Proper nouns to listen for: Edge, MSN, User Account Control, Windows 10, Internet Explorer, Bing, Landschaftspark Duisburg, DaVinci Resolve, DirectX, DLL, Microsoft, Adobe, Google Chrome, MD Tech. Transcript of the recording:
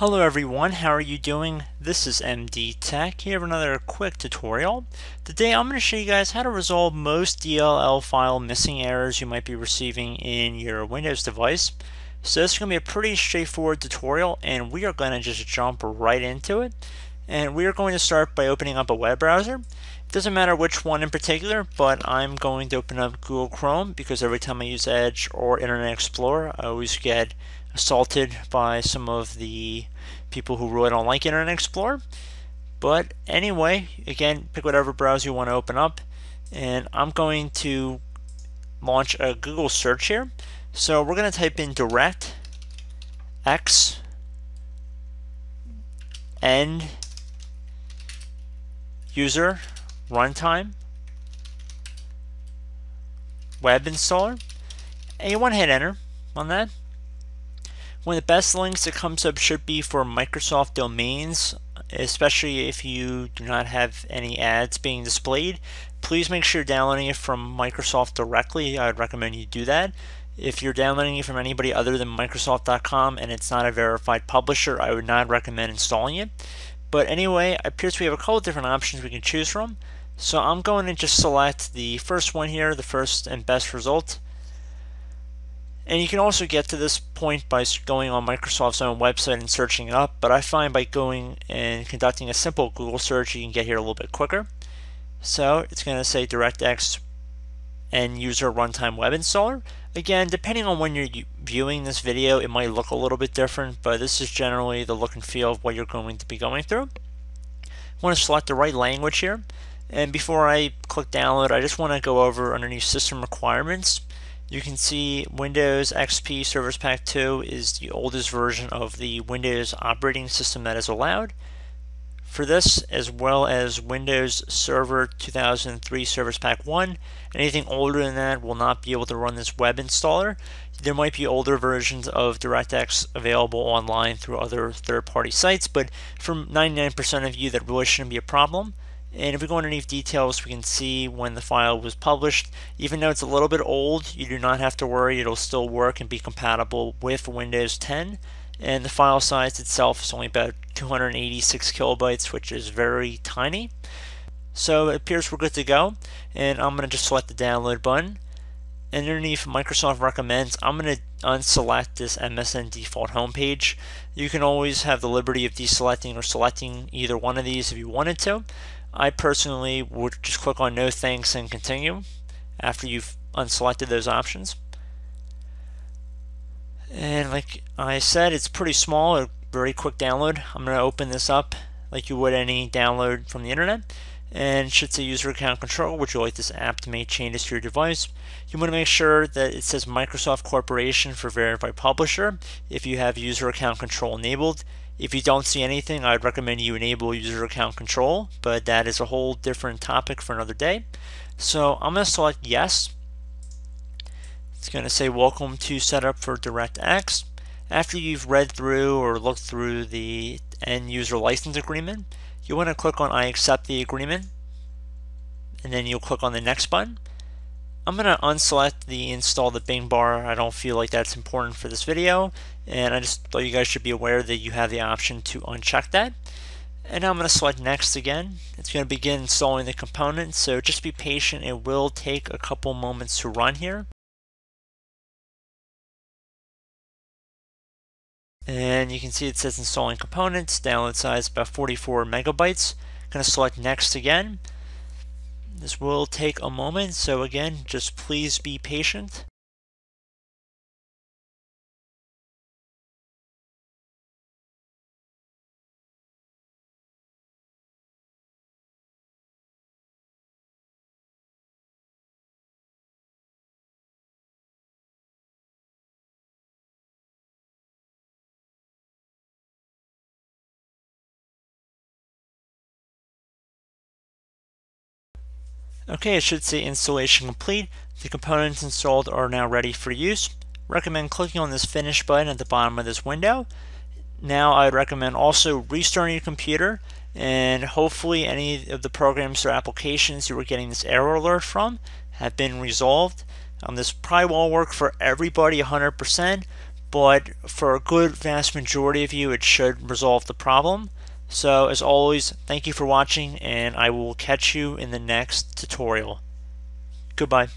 Hello everyone, how are you doing? This is MD Tech here with another quick tutorial. Today I'm going to show you guys how to resolve most DLL file missing errors you might be receiving in your Windows device. So this is going to be a pretty straightforward tutorial and we are going to just jump right into it. And we are going to start by opening up a web browser. It doesn't matter which one in particular, but I'm going to open up Google Chrome because every time I use Edge or Internet Explorer I always get assaulted by some of the people who really don't like Internet Explorer. But anyway, again, pick whatever browser you want to open up, and I'm going to launch a Google search here. So we're going to type in DirectX and user runtime web installer, and you want to hit enter on that. One of the best links that comes up should be for Microsoft domains, especially if you do not have any ads being displayed. Please make sure you're downloading it from Microsoft directly. I would recommend you do that. If you're downloading it from anybody other than Microsoft.com and it's not a verified publisher, I would not recommend installing it. But anyway, it appears we have a couple of different options we can choose from. So I'm going to just select the first one here, the first and best result. And you can also get to this point by going on Microsoft's own website and searching it up, but I find by going and conducting a simple Google search you can get here a little bit quicker. So it's going to say DirectX and user runtime web installer. Again, depending on when you're viewing this video it might look a little bit different, but this is generally the look and feel of what you're going to be going through. I want to select the right language here, and before I click download I just want to go over underneath system requirements. You can see Windows XP Service Pack 2 is the oldest version of the Windows operating system that is allowed. For this, as well as Windows Server 2003 Service Pack 1, anything older than that will not be able to run this web installer. There might be older versions of DirectX available online through other third-party sites, but for 99% of you that really shouldn't be a problem. And if we go underneath details, we can see when the file was published. Even though it's a little bit old, you do not have to worry, it'll still work and be compatible with Windows 10. And the file size itself is only about 286 kilobytes, which is very tiny. So it appears we're good to go. And I'm going to just select the download button. And underneath Microsoft recommends, I'm going to unselect this MSN default homepage. You can always have the liberty of deselecting or selecting either one of these if you wanted to. I personally would just click on no thanks and continue after you've unselected those options. And like I said, it's pretty small, a very quick download. I'm going to open this up like you would any download from the internet, and it should say User Account Control. Would you like this app to make changes to your device? You want to make sure that it says Microsoft Corporation for Verified Publisher if you have User Account Control enabled. If you don't see anything, I'd recommend you enable User Account Control, but that is a whole different topic for another day. So I'm going to select yes. It's going to say welcome to setup for DirectX. After you've read through or looked through the end user license agreement, you want to click on I accept the agreement, and then you'll click on the next button. I'm going to unselect the install the Bing bar. I don't feel like that's important for this video, and I just thought you guys should be aware that you have the option to uncheck that. And now I'm going to select next again. It's going to begin installing the component, so just be patient. It will take a couple moments to run here. And you can see it says installing components, download size about 44 megabytes. I'm going to select next again. This will take a moment, so again, just please be patient. Okay, it should say installation complete. The components installed are now ready for use. Recommend clicking on this finish button at the bottom of this window. Now I would recommend also restarting your computer, and hopefully any of the programs or applications you were getting this error alert from have been resolved. This probably won't work for everybody 100%, but for a good vast majority of you it should resolve the problem. So as always, thank you for watching, and I will catch you in the next tutorial. Goodbye.